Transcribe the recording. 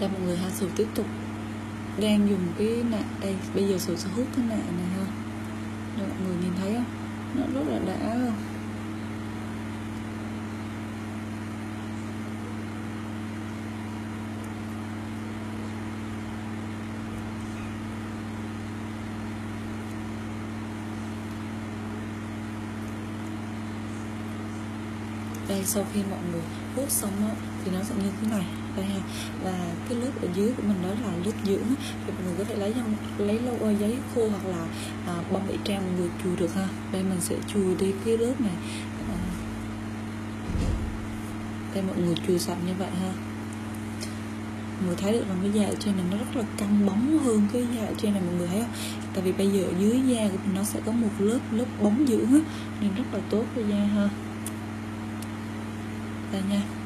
là mọi người hạ Sửu tiếp tục đang dùng cái nạn đây. Bây giờ Sửu sẽ hút cái nạn này thôi, để mọi người nhìn thấy không, nó rất là đã không. Đây, sau khi mọi người hút xong đó, thì nó sẽ như thế này đây ha, và cái lớp ở dưới của mình đó là lớp dưỡng đó. Thì mọi người có thể lấy lau giấy khô hoặc là bông bị trang mọi người chùi được ha. Đây mình sẽ chùi đi cái lớp này, đây mọi người chùi sạch như vậy ha. Mọi người thấy được rằng cái da trên này nó rất là căng bóng hơn cái da trên này mọi người thấy không, tại vì bây giờ ở dưới da của mình nó sẽ có một lớp bóng dưỡng đó, nên rất là tốt cho da ha. Đây nha.